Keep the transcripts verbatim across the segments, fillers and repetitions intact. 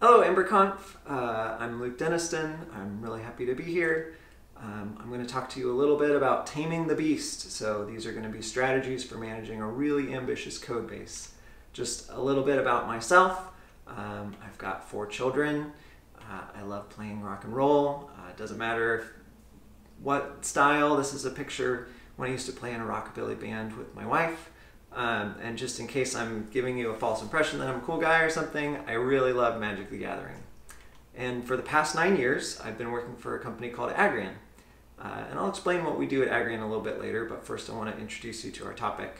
Hello, EmberConf. Uh, I'm Luke Deniston. I'm really happy to be here. Um, I'm going to talk to you a little bit about taming the beast. So these are going to be strategies for managing a really ambitious code base. Just a little bit about myself. Um, I've got four children. Uh, I love playing rock and roll. Uh, it doesn't matter if, what style. This is a picture when I used to play in a rockabilly band with my wife. Um, and just in case I'm giving you a false impression that I'm a cool guy or something, I really love Magic the Gathering. And for the past nine years, I've been working for a company called Agrian. Uh, and I'll explain what we do at Agrian a little bit later, but first I want to introduce you to our topic.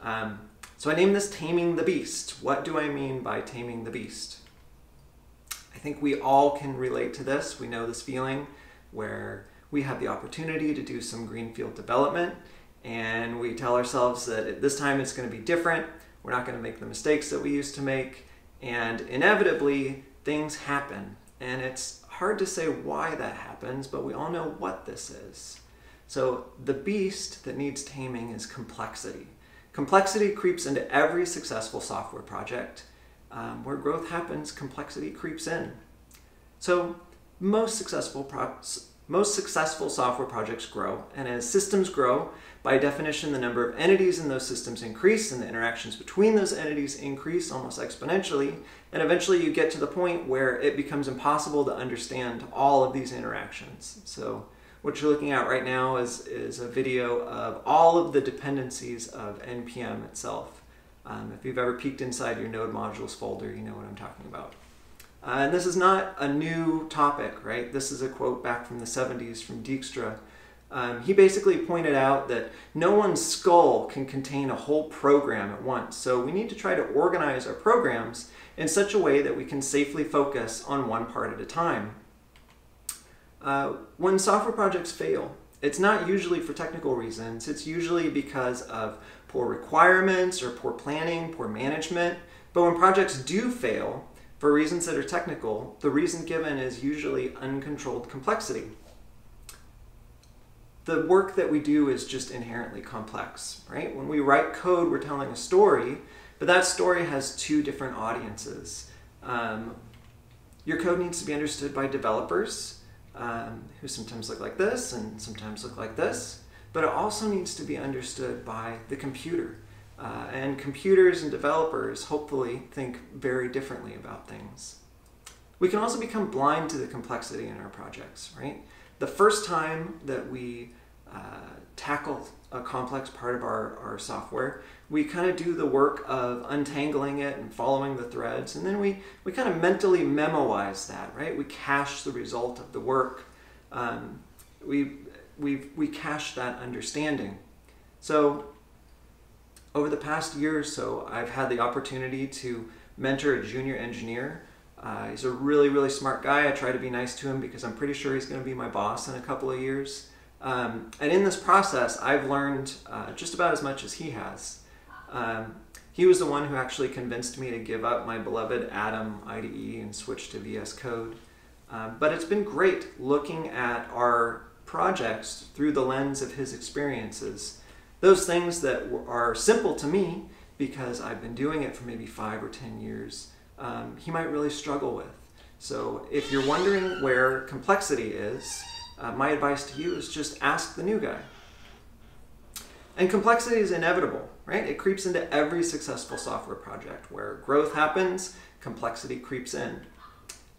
Um, so I named this Taming the Beast. What do I mean by taming the beast? I think we all can relate to this. We know this feeling where we have the opportunity to do some greenfield development, and we tell ourselves that at this time it's going to be different, we're not going to make the mistakes that we used to make, and inevitably things happen. And it's hard to say why that happens, but we all know what this is. So the beast that needs taming is complexity. Complexity creeps into every successful software project. Um, where growth happens, complexity creeps in. So most successful pro Most successful software projects grow, and as systems grow, by definition, the number of entities in those systems increase and the interactions between those entities increase almost exponentially, and eventually you get to the point where it becomes impossible to understand all of these interactions. So what you're looking at right now is, is a video of all of the dependencies of N P M itself. Um, if you've ever peeked inside your node modules folder, you know what I'm talking about. Uh, and this is not a new topic, right? This is a quote back from the seventies from Dijkstra. Um, he basically pointed out that no one's skull can contain a whole program at once. So we need to try to organize our programs in such a way that we can safely focus on one part at a time. Uh, when software projects fail, it's not usually for technical reasons. It's usually because of poor requirements or poor planning, poor management. But when projects do fail, for reasons that are technical, the reason given is usually uncontrolled complexity. The work that we do is just inherently complex, right? When we write code, we're telling a story, but that story has two different audiences. Um, your code needs to be understood by developers, um, who sometimes look like this and sometimes look like this, but it also needs to be understood by the computer. Uh, and computers and developers, hopefully, think very differently about things. We can also become blind to the complexity in our projects, right? The first time that we uh, tackle a complex part of our, our software, we kind of do the work of untangling it and following the threads, and then we, we kind of mentally memoize that, right? We cache the result of the work. Um, we, we, we cache that understanding. So over the past year or so, I've had the opportunity to mentor a junior engineer. Uh, he's a really, really smart guy. I try to be nice to him because I'm pretty sure he's going to be my boss in a couple of years. Um, and in this process, I've learned uh, just about as much as he has. Um, he was the one who actually convinced me to give up my beloved Atom I D E and switch to V S Code. Uh, but it's been great looking at our projects through the lens of his experiences. Those things that are simple to me, because I've been doing it for maybe five or ten years, um, he might really struggle with. So if you're wondering where complexity is, uh, my advice to you is just ask the new guy. And complexity is inevitable, right? It creeps into every successful software project. Where growth happens, complexity creeps in.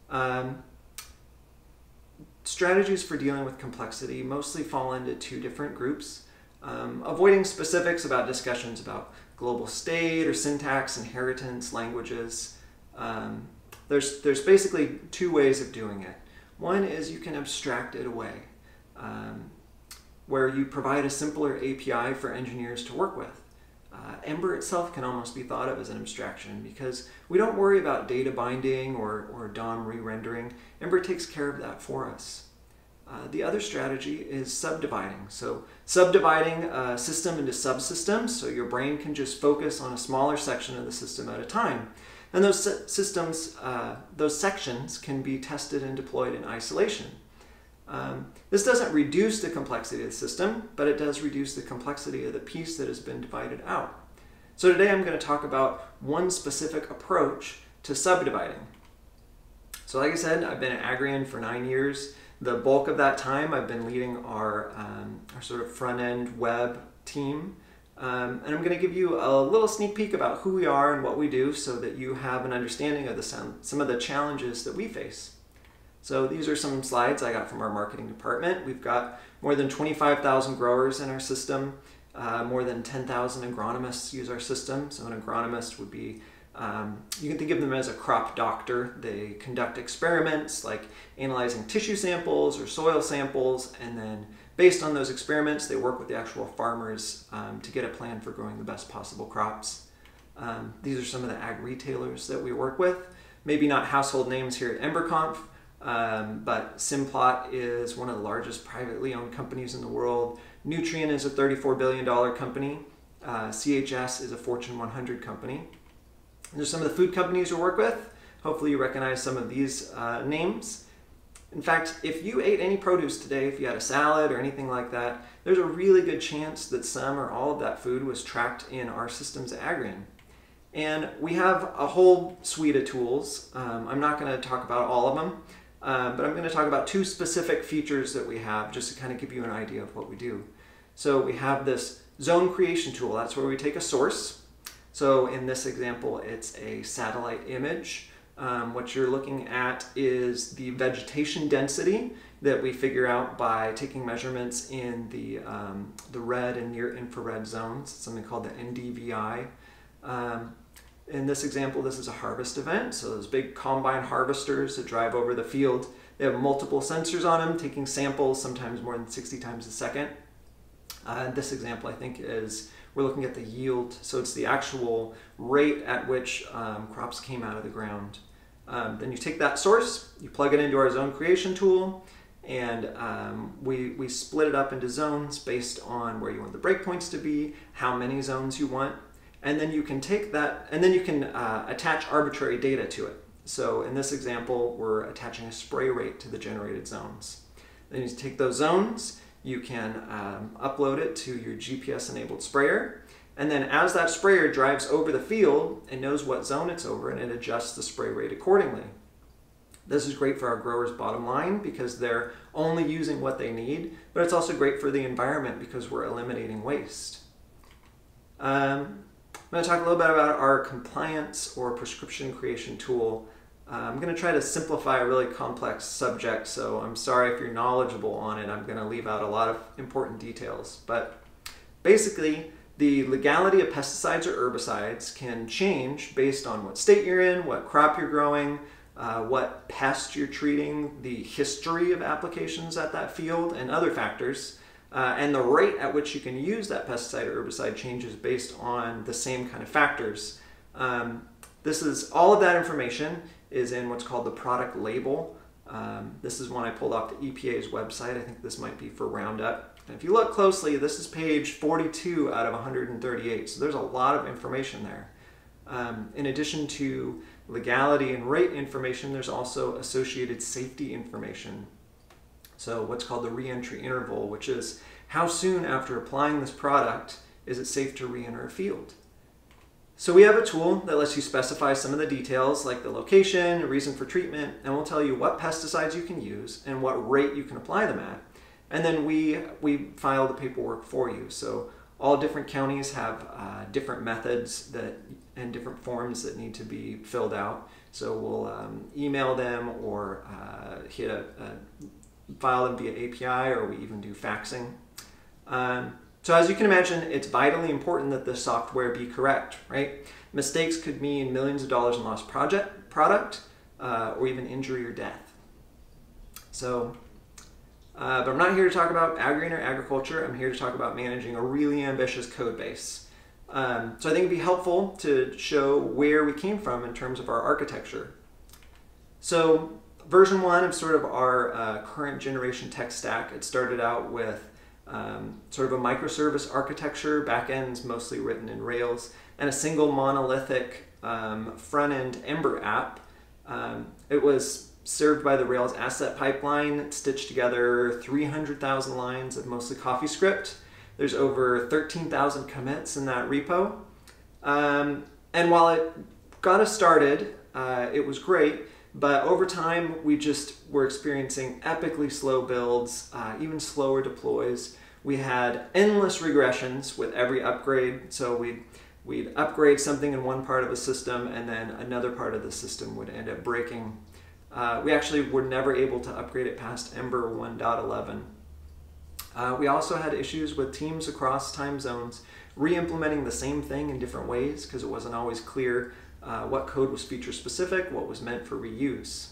Um, strategies for dealing with complexity mostly fall into two different groups. Um, avoiding specifics about discussions about global state or syntax, inheritance, languages. Um, there's, there's basically two ways of doing it. One is you can abstract it away, um, where you provide a simpler A P I for engineers to work with. Uh, Ember itself can almost be thought of as an abstraction because we don't worry about data binding or, or D O M re-rendering. Ember takes care of that for us. Uh, the other strategy is subdividing. So subdividing a system into subsystems, so your brain can just focus on a smaller section of the system at a time. And those systems, uh, those sections can be tested and deployed in isolation. Um, this doesn't reduce the complexity of the system, but it does reduce the complexity of the piece that has been divided out. So today I'm going to talk about one specific approach to subdividing. So like I said, I've been at Agrian for nine years. The bulk of that time, I've been leading our, um, our sort of front-end web team. Um, and I'm going to give you a little sneak peek about who we are and what we do so that you have an understanding of the sound, some of the challenges that we face. So these are some slides I got from our marketing department. We've got more than twenty-five thousand growers in our system. Uh, more than ten thousand agronomists use our system. So an agronomist would be, um, you can think of them as a crop doctor. They conduct experiments like analyzing tissue samples or soil samples, and then based on those experiments, they work with the actual farmers um, to get a plan for growing the best possible crops. Um, these are some of the ag retailers that we work with. Maybe not household names here at EmberConf, um, but Simplot is one of the largest privately owned companies in the world. Nutrien is a thirty-four billion dollar company. Uh, C H S is a Fortune one hundred company. There's some of the food companies we work with. Hopefully you recognize some of these uh, names. In fact, if you ate any produce today, if you had a salad or anything like that, there's a really good chance that some or all of that food was tracked in our systems at Agrian. And we have a whole suite of tools. Um, I'm not going to talk about all of them, um, but I'm going to talk about two specific features that we have just to kind of give you an idea of what we do. So we have this zone creation tool. That's where we take a source. So in this example, it's a satellite image. Um, what you're looking at is the vegetation density that we figure out by taking measurements in the, um, the red and near infrared zones, something called the N D V I. Um, in this example, this is a harvest event. So those big combine harvesters that drive over the field, they have multiple sensors on them, taking samples, sometimes more than sixty times a second. Uh, this example, I think, is we're looking at the yield. So it's the actual rate at which um, crops came out of the ground. Um, then you take that source, you plug it into our zone creation tool, and um, we, we split it up into zones based on where you want the breakpoints to be, how many zones you want. And then you can take that, and then you can uh, attach arbitrary data to it. So in this example, we're attaching a spray rate to the generated zones. Then you take those zones, you can um, upload it to your G P S-enabled sprayer. And then as that sprayer drives over the field, it knows what zone it's over and it adjusts the spray rate accordingly. This is great for our growers' bottom line because they're only using what they need, but it's also great for the environment because we're eliminating waste. Um, I'm gonna talk a little bit about our compliance or prescription creation tool. Uh, I'm going to try to simplify a really complex subject, so I'm sorry if you're knowledgeable on it. I'm going to leave out a lot of important details. But basically, the legality of pesticides or herbicides can change based on what state you're in, what crop you're growing, uh, what pest you're treating, the history of applications at that field, and other factors. Uh, and the rate at which you can use that pesticide or herbicide changes based on the same kind of factors. Um, this is all of that information is in what's called the product label. Um, this is one I pulled off the E P A's website. I think this might be for Roundup. And if you look closely, this is page forty-two out of one hundred thirty-eight. So there's a lot of information there. Um, in addition to legality and rate information, there's also associated safety information. So what's called the re-entry interval, which is how soon after applying this product is it safe to re-enter a field? So we have a tool that lets you specify some of the details like the location, reason for treatment, and we'll tell you what pesticides you can use and what rate you can apply them at. And then we, we file the paperwork for you. So all different counties have uh, different methods that and different forms that need to be filled out. So we'll um, email them or uh, hit a, a file them via A P I, or we even do faxing. Um, So as you can imagine, it's vitally important that the software be correct, right? Mistakes could mean millions of dollars in lost project, product, uh, or even injury or death. So, uh, but I'm not here to talk about Agrian or agriculture. I'm here to talk about managing a really ambitious code base. Um, so I think it'd be helpful to show where we came from in terms of our architecture. So version one of sort of our uh, current generation tech stack, it started out with Um, sort of a microservice architecture, backends mostly written in Rails, and a single monolithic um, front-end Ember app. Um, it was served by the Rails asset pipeline. It stitched together three hundred thousand lines of mostly CoffeeScript. There's over thirteen thousand commits in that repo. Um, and while it got us started, uh, it was great. But over time, we just were experiencing epically slow builds, uh, even slower deploys. We had endless regressions with every upgrade. So we'd, we'd upgrade something in one part of the system, and then another part of the system would end up breaking. Uh, we actually were never able to upgrade it past Ember one point eleven. Uh, we also had issues with teams across time zones re-implementing the same thing in different ways because it wasn't always clear uh, what code was feature-specific, what was meant for reuse.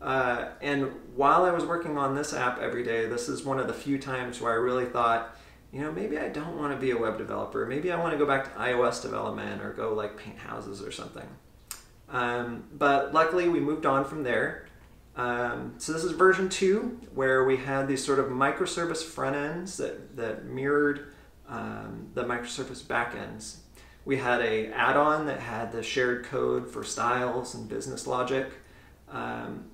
Uh, and while I was working on this app every day, this is one of the few times where I really thought, you know, maybe I don't want to be a web developer. Maybe I want to go back to iOS development or go like paint houses or something. Um, but luckily we moved on from there. Um, so this is version two, where we had these sort of microservice front ends that, that mirrored um, the microservice back ends. We had an add-on that had the shared code for styles and business logic. Um,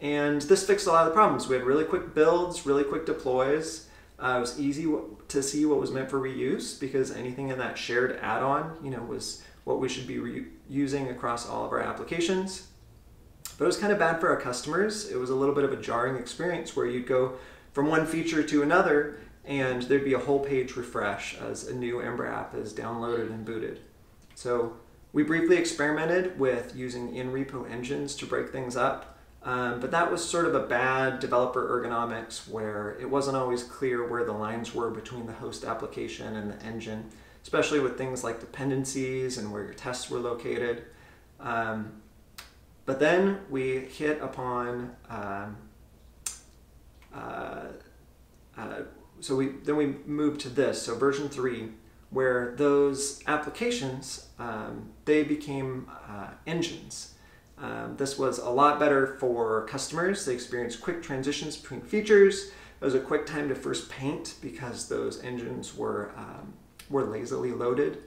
and this fixed a lot of the problems. We had really quick builds, really quick deploys. Uh, it was easy to see what was meant for reuse because anything in that shared add-on, you know, was what we should be reusing across all of our applications. But it was kind of bad for our customers. It was a little bit of a jarring experience where you'd go from one feature to another and there'd be a whole page refresh as a new Ember app is downloaded and booted. So we briefly experimented with using in-repo engines to break things up. Um, but that was sort of a bad developer ergonomics where it wasn't always clear where the lines were between the host application and the engine, especially with things like dependencies and where your tests were located. Um, but then we hit upon, um, uh, uh, so we then we moved to this, so version three, where those applications, um, they became uh, engines. Um, this was a lot better for customers. They experienced quick transitions between features. It was a quick time to first paint because those engines were, um, were lazily loaded.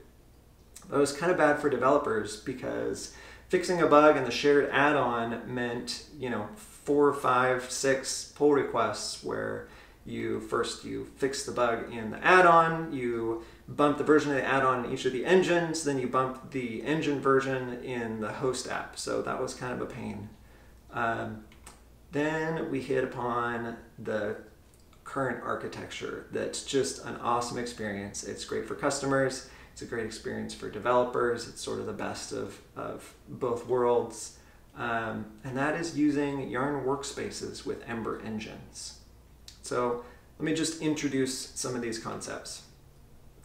But it was kind of bad for developers because fixing a bug in the shared add-on meant, you know, four, five, six pull requests where you first you fix the bug in the add-on, you bump the version of the add-on in each of the engines, then you bump the engine version in the host app. So that was kind of a pain. Um, then we hit upon the current architecture that's just an awesome experience. It's great for customers. It's a great experience for developers. It's sort of the best of, of both worlds. Um, and that is using Yarn workspaces with Ember Engines. So let me just introduce some of these concepts.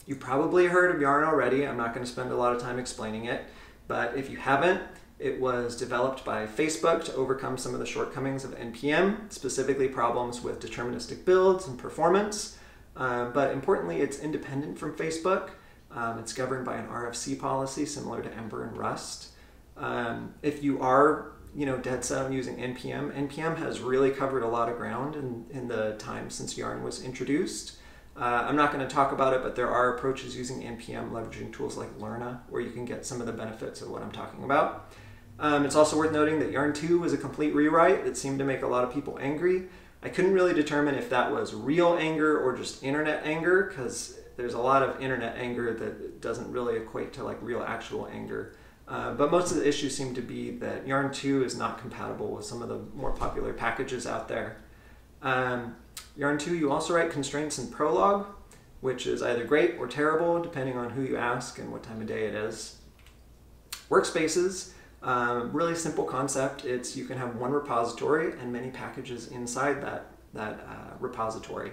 You've probably heard of Yarn already. I'm not going to spend a lot of time explaining it, but if you haven't, it was developed by Facebook to overcome some of the shortcomings of N P M, specifically problems with deterministic builds and performance. Uh, but importantly, it's independent from Facebook. Um, it's governed by an R F C policy similar to Ember and Rust. Um, if you are you know, dead set on using N P M, N P M has really covered a lot of ground in, in the time since Yarn was introduced. Uh, I'm not going to talk about it, but there are approaches using N P M leveraging tools like Lerna where you can get some of the benefits of what I'm talking about. Um, it's also worth noting that Yarn two was a complete rewrite that seemed to make a lot of people angry. I couldn't really determine if that was real anger or just internet anger because there's a lot of internet anger that doesn't really equate to like real actual anger. Uh, but most of the issues seem to be that Yarn two is not compatible with some of the more popular packages out there. Um, Yarn two, you also write constraints in Prolog, which is either great or terrible, depending on who you ask and what time of day it is. Workspaces, um, really simple concept. It's you can have one repository and many packages inside that, that uh, repository.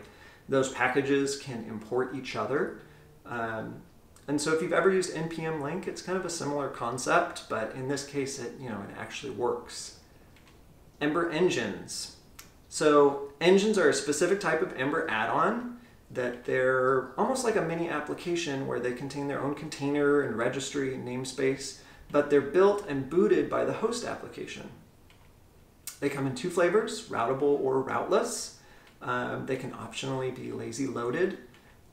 Those packages can import each other. Um, and so if you've ever used N P M link, it's kind of a similar concept, but in this case, it, you know, it actually works. Ember Engines. So engines are a specific type of Ember add-on that they're almost like a mini application where they contain their own container and registry and namespace, but they're built and booted by the host application. They come in two flavors, routable or routeless. Um, they can optionally be lazy loaded.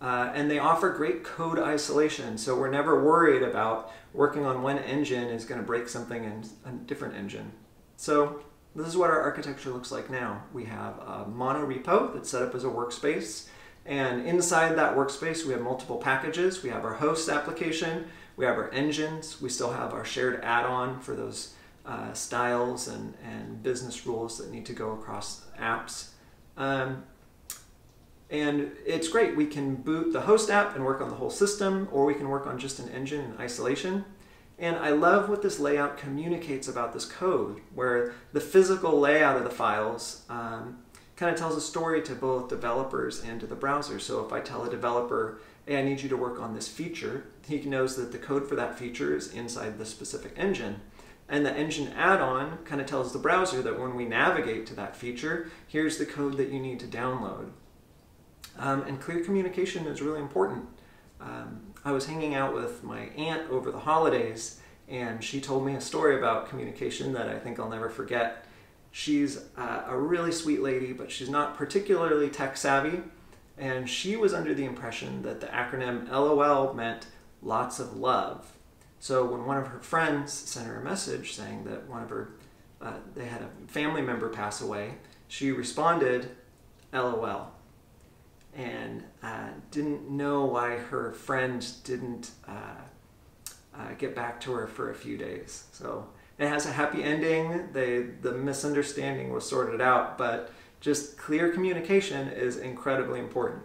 Uh, and they offer great code isolation, so we're never worried about working on one engine is going to break something in a different engine. So this is what our architecture looks like now. We have a mono repo that's set up as a workspace, and inside that workspace we have multiple packages. We have our host application, we have our engines, we still have our shared add-on for those uh, styles and, and business rules that need to go across apps. Um, and it's great. We can boot the host app and work on the whole system, or we can work on just an engine in isolation. And I love what this layout communicates about this code, where the physical layout of the files um, kind of tells a story to both developers and to the browser. So if I tell a developer, hey, I need you to work on this feature, he knows that the code for that feature is inside the specific engine. And the engine add-on kind of tells the browser that when we navigate to that feature, here's the code that you need to download. Um, and clear communication is really important. Um, I was hanging out with my aunt over the holidays, and she told me a story about communication that I think I'll never forget. She's uh, a really sweet lady, but she's not particularly tech savvy, and she was under the impression that the acronym L O L meant lots of love. So when one of her friends sent her a message saying that one of her, uh, they had a family member pass away, she responded, L O L, and uh, didn't know why her friend didn't uh, uh, get back to her for a few days. So it has a happy ending. They, the misunderstanding was sorted out, but just clear communication is incredibly important.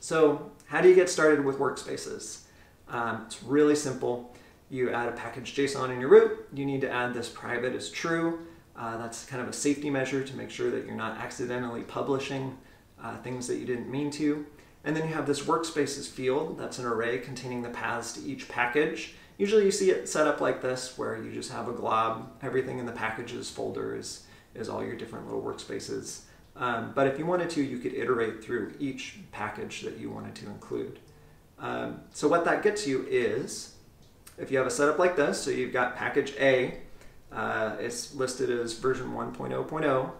So how do you get started with workspaces? Um, it's really simple. You add a package.json in your root. You need to add this private as true. Uh, that's kind of a safety measure to make sure that you're not accidentally publishing uh, things that you didn't mean to. And then you have this workspaces field. That's an array containing the paths to each package. Usually you see it set up like this, where you just have a glob. Everything in the packages folder is, is all your different little workspaces. Um, but if you wanted to, you could iterate through each package that you wanted to include. Um, so what that gets you is, if you have a setup like this, so you've got package A, uh, it's listed as version one point oh point oh.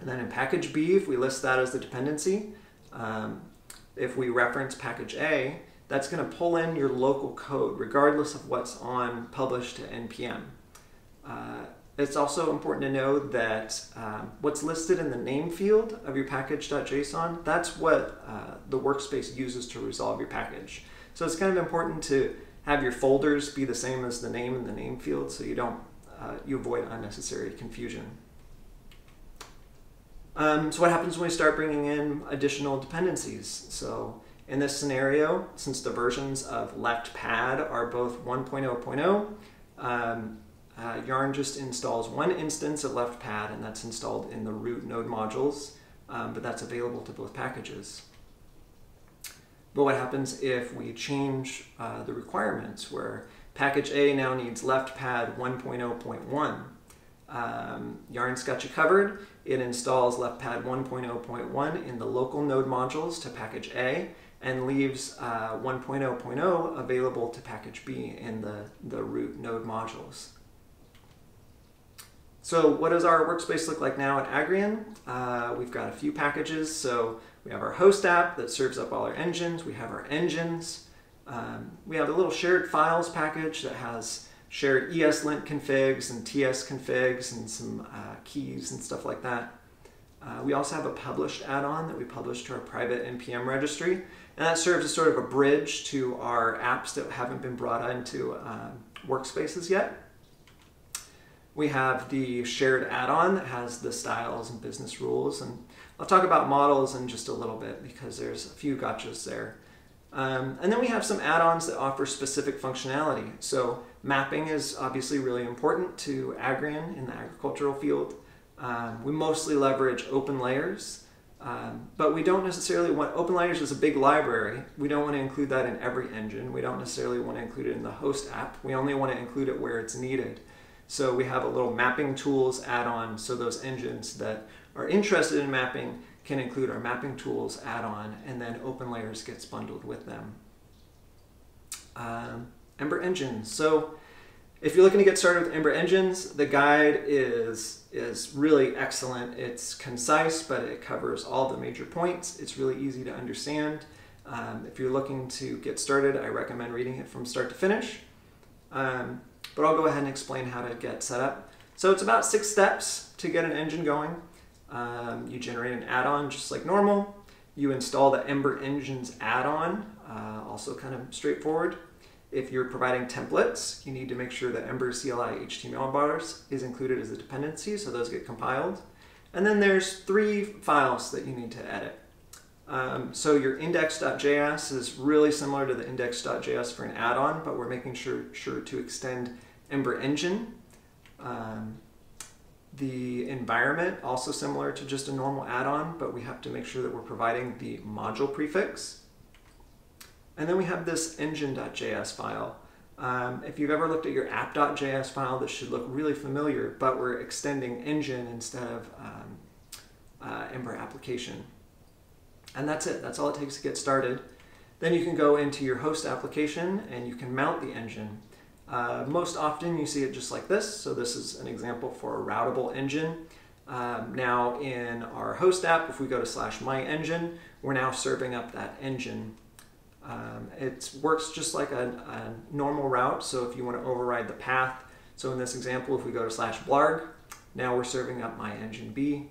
And then in package B, if we list that as the dependency, um, if we reference package A, that's going to pull in your local code, regardless of what's on published to N P M. Uh, it's also important to know that um, what's listed in the name field of your package.json, that's what uh, the workspace uses to resolve your package. So it's kind of important to have your folders be the same as the name in the name field, so you don't uh, you avoid unnecessary confusion. Um, so what happens when we start bringing in additional dependencies? So in this scenario, since the versions of left pad are both one point oh point oh, um, uh, Yarn just installs one instance of left pad, and that's installed in the root node modules, um, but that's available to both packages. But what happens if we change uh, the requirements, where package A now needs left pad one point oh point one? Um, Yarn's got you covered. It installs left pad one point oh point one in the local node modules to package A, and leaves uh, one point oh point oh available to package B in the, the root node modules. So what does our workspace look like now at Agrian? Uh, we've got a few packages. So we have our host app that serves up all our engines. We have our engines. Um, we have a little shared files package that has shared ESLint configs and T S configs and some uh, keys and stuff like that. Uh, we also have a published add-on that we publish to our private N P M registry, and that serves as sort of a bridge to our apps that haven't been brought into uh, workspaces yet. We have the shared add-on that has the styles and business rules, and I'll talk about models in just a little bit because there's a few gotchas there. Um, and then we have some add-ons that offer specific functionality. So mapping is obviously really important to Agrian in the agricultural field. Um, we mostly leverage OpenLayers, um, but we don't necessarily want, OpenLayers is a big library. We don't want to include that in every engine. We don't necessarily want to include it in the host app. We only want to include it where it's needed. So we have a little mapping tools add-on, so those engines that are interested in mapping can include our mapping tools add-on, and then OpenLayers gets bundled with them. Um, Ember Engines. So if you're looking to get started with Ember Engines, the guide is, is really excellent. It's concise, but it covers all the major points. It's really easy to understand. Um, if you're looking to get started, I recommend reading it from start to finish. Um, but I'll go ahead and explain how to get set up. So it's about six steps to get an engine going. Um, you generate an add-on just like normal. You install the Ember Engines add-on, uh, also kind of straightforward. If you're providing templates, you need to make sure that Ember C L I HTMLbars is included as a dependency, so those get compiled. And then there's three files that you need to edit. Um, so your index.js is really similar to the index.js for an add-on, but we're making sure, sure to extend Ember Engine. Um, the environment, also similar to just a normal add-on, but we have to make sure that we're providing the module prefix. And then we have this engine.js file. Um, if you've ever looked at your app.js file, this should look really familiar, but we're extending engine instead of um, uh, Ember application. And that's it. That's all it takes to get started. Then you can go into your host application and you can mount the engine. Uh, most often you see it just like this. So this is an example for a routable engine. Um, now in our host app, if we go to slash my engine, we're now serving up that engine. Um, it works just like a, a normal route, so if you want to override the path, so in this example, if we go to slash blarg, now we're serving up my engine B.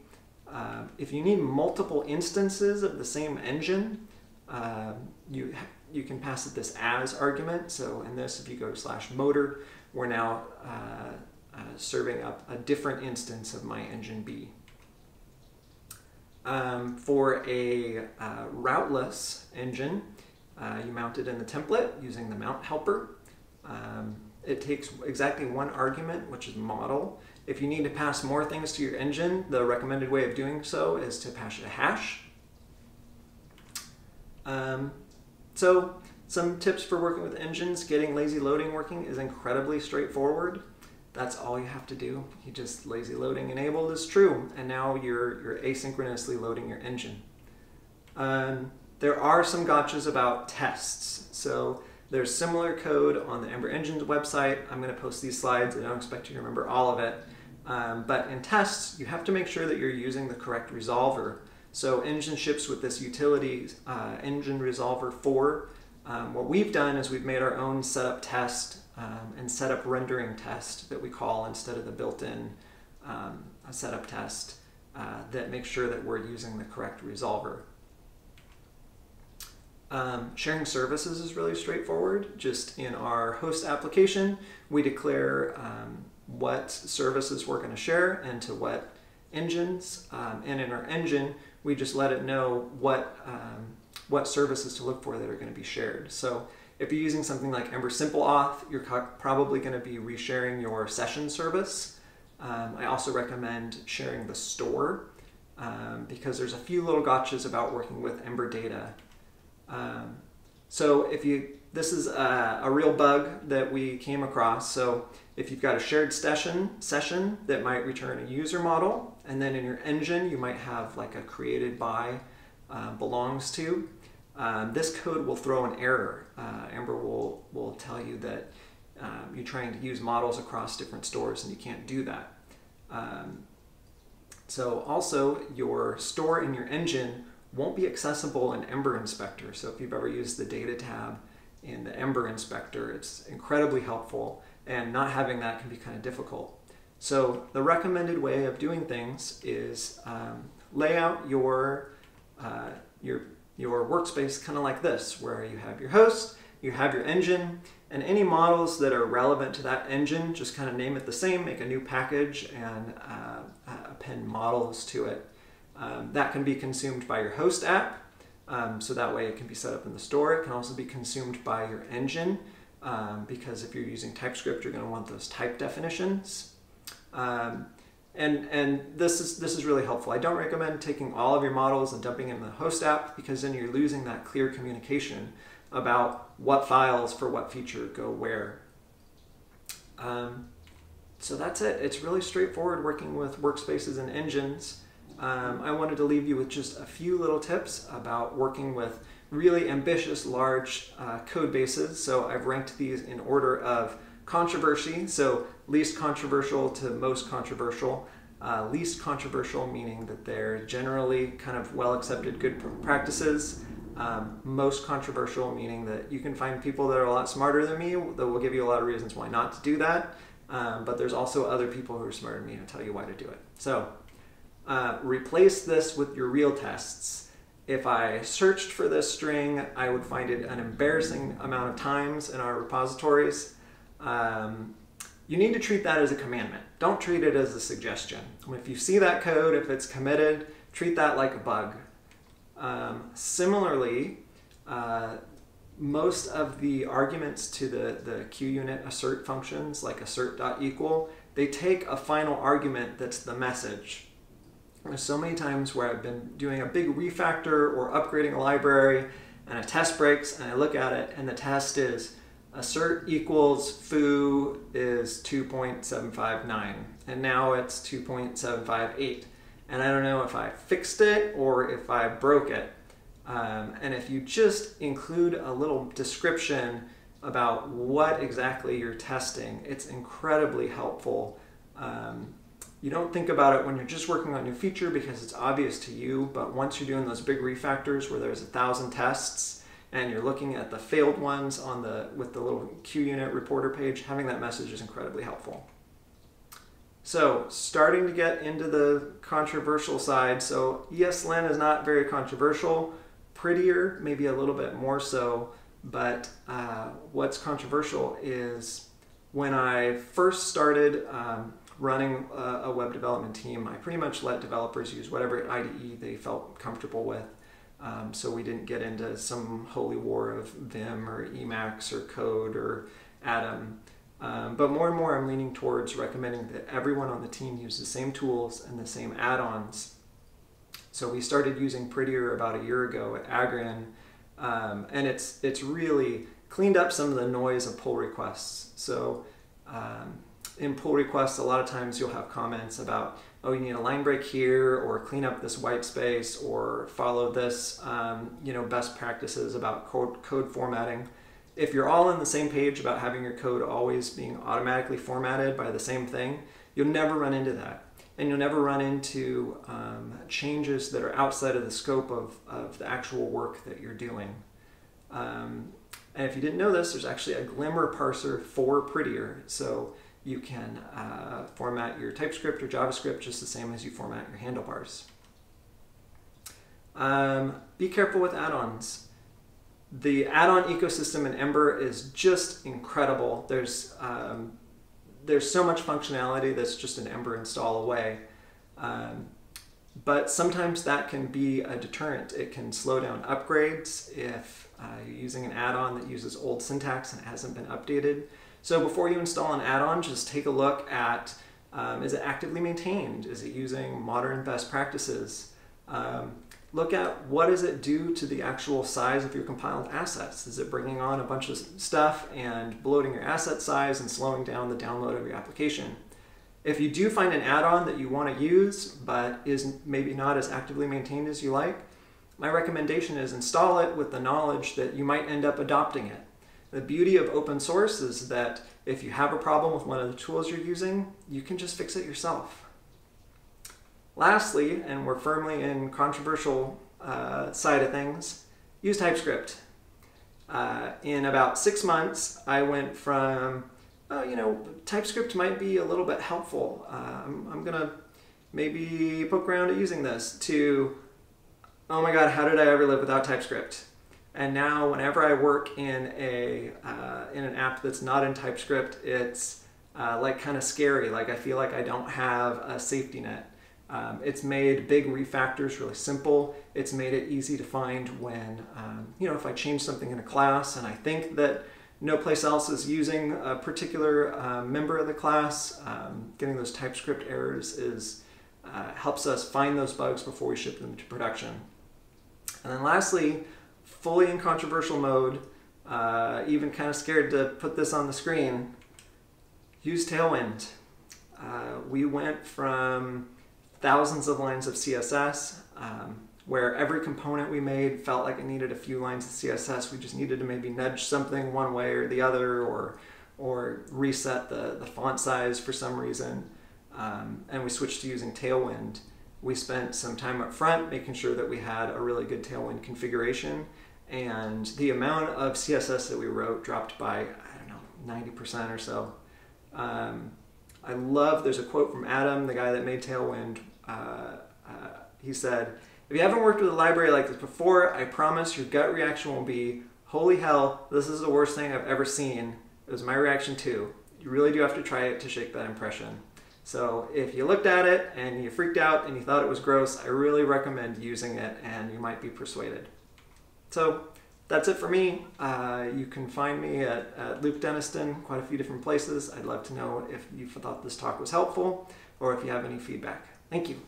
Uh, if you need multiple instances of the same engine, uh, you, you can pass it this as argument. So in this, if you go to slash motor, we're now uh, uh, serving up a different instance of my engine B. Um, for a uh, routeless engine, Uh, you mount it in the template using the mount helper. Um, it takes exactly one argument, which is model. If you need to pass more things to your engine, the recommended way of doing so is to pass it a hash. Um, so some tips for working with engines. Getting lazy loading working is incredibly straightforward. That's all you have to do. You just lazy loading enabled is true, and now you're, you're asynchronously loading your engine. Um, There are some gotchas about tests. So there's similar code on the Ember Engines website. I'm going to post these slides. I don't expect you to remember all of it. Um, but in tests, you have to make sure that you're using the correct resolver. So engine ships with this utility, uh, engine resolver four. Um, what we've done is we've made our own setup test um, and setup rendering test that we call instead of the built-in um, setup test uh, that makes sure that we're using the correct resolver. Um, sharing services is really straightforward. Just in our host application, we declare um, what services we're going to share and to what engines. Um, and in our engine, we just let it know what, um, what services to look for that are going to be shared. So if you're using something like Ember Simple Auth, you're probably going to be resharing your session service. Um, I also recommend sharing the store um, because there's a few little gotchas about working with Ember Data. Um, so if you, this is a, a real bug that we came across. So if you've got a shared session, session that might return a user model, and then in your engine, you might have like a created by, uh, belongs to, um, this code will throw an error. Uh, Ember will, will tell you that um, you're trying to use models across different stores and you can't do that. Um, so also your store in your engine won't be accessible in Ember Inspector. So if you've ever used the data tab in the Ember Inspector, it's incredibly helpful, and not having that can be kind of difficult. So the recommended way of doing things is um, lay out your, uh, your, your workspace kind of like this, where you have your host, you have your engine, and any models that are relevant to that engine, just kind of name it the same, make a new package, and uh, append models to it. Um, that can be consumed by your host app, um, so that way it can be set up in the store. It can also be consumed by your engine, um, because if you're using TypeScript, you're going to want those type definitions. Um, and and this, is, this is really helpful. I don't recommend taking all of your models and dumping them in the host app, because then you're losing that clear communication about what files for what feature go where. Um, so that's it. It's really straightforward working with workspaces and engines. Um, I wanted to leave you with just a few little tips about working with really ambitious, large uh, code bases. So I've ranked these in order of controversy, so least controversial to most controversial. Uh, least controversial meaning that they're generally kind of well-accepted good practices. Um, most controversial meaning that you can find people that are a lot smarter than me that will give you a lot of reasons why not to do that. Um, but there's also other people who are smarter than me and tell you why to do it. So. Uh, replace this with your real tests. If I searched for this string, I would find it an embarrassing amount of times in our repositories. Um, you need to treat that as a commandment. Don't treat it as a suggestion. If you see that code, if it's committed, treat that like a bug. Um, similarly, uh, most of the arguments to the, the QUnit assert functions, like assert.equal, they take a final argument that's the message. There's so many times where I've been doing a big refactor or upgrading a library and a test breaks and I look at it and the test is assert equals foo is two point seven five nine and now it's two point seven five eight and I don't know if I fixed it or if I broke it. Um, and if you just include a little description about what exactly you're testing, it's incredibly helpful. Um, You don't think about it when you're just working on a new feature because it's obvious to you, but once you're doing those big refactors where there's a thousand tests and you're looking at the failed ones on the, with the little QUnit reporter page, having that message is incredibly helpful. So starting to get into the controversial side, so ESLint is not very controversial. Prettier, maybe a little bit more so, but uh, what's controversial is when I first started, um, running a web development team, I pretty much let developers use whatever I D E they felt comfortable with. Um, so we didn't get into some holy war of Vim or Emacs or Code or Atom. Um, but more and more I'm leaning towards recommending that everyone on the team use the same tools and the same add-ons. So we started using Prettier about a year ago at Agrian, um, and it's, it's really cleaned up some of the noise of pull requests. So um, in pull requests, a lot of times you'll have comments about, oh, you need a line break here, or clean up this white space, or follow this, um, you know, best practices about code, code formatting. If you're all on the same page about having your code always being automatically formatted by the same thing, you'll never run into that. And you'll never run into um, changes that are outside of the scope of, of the actual work that you're doing. Um, and if you didn't know this, there's actually a Glimmer parser for Prettier. So you can uh, format your TypeScript or JavaScript just the same as you format your handlebars. Um, be careful with add-ons. The add-on ecosystem in Ember is just incredible. There's, um, there's so much functionality that's just an Ember install away. Um, but sometimes that can be a deterrent. It can slow down upgrades if uh, you're using an add-on that uses old syntax and hasn't been updated. So before you install an add-on, just take a look at, um, is it actively maintained? Is it using modern best practices? Um, look at what does it do to the actual size of your compiled assets? Is it bringing on a bunch of stuff and bloating your asset size and slowing down the download of your application? If you do find an add-on that you want to use, but is maybe not as actively maintained as you like, my recommendation is install it with the knowledge that you might end up adopting it. The beauty of open source is that if you have a problem with one of the tools you're using, you can just fix it yourself. Lastly, and we're firmly in controversial uh, side of things, use TypeScript. Uh, in about six months, I went from, oh, you know, TypeScript might be a little bit helpful. Uh, I'm, I'm gonna maybe poke around at using this, to, oh my God, how did I ever live without TypeScript? And now whenever I work in, a, uh, in an app that's not in TypeScript, it's uh, like kind of scary. Like I feel like I don't have a safety net. Um, it's made big refactors really simple. It's made it easy to find when, um, you know, if I change something in a class and I think that no place else is using a particular uh, member of the class, um, getting those TypeScript errors is, uh, helps us find those bugs before we ship them to production. And then lastly, fully in controversial mode, uh, even kind of scared to put this on the screen, use Tailwind. Uh, we went from thousands of lines of C S S, um, where every component we made felt like it needed a few lines of C S S. We just needed to maybe nudge something one way or the other, or, or reset the, the font size for some reason. Um, and we switched to using Tailwind. We spent some time up front making sure that we had a really good Tailwind configuration, and the amount of C S S that we wrote dropped by, I don't know, ninety percent or so. Um, I love, there's a quote from Adam, the guy that made Tailwind. Uh, uh, he said, If you haven't worked with a library like this before, I promise your gut reaction will be, holy hell, this is the worst thing I've ever seen. It was my reaction too. You really do have to try it to shake that impression. So if you looked at it and you freaked out and you thought it was gross, I really recommend using it and you might be persuaded. So that's it for me. Uh, you can find me at, at Luke Deniston, quite a few different places. I'd love to know if you thought this talk was helpful or if you have any feedback. Thank you.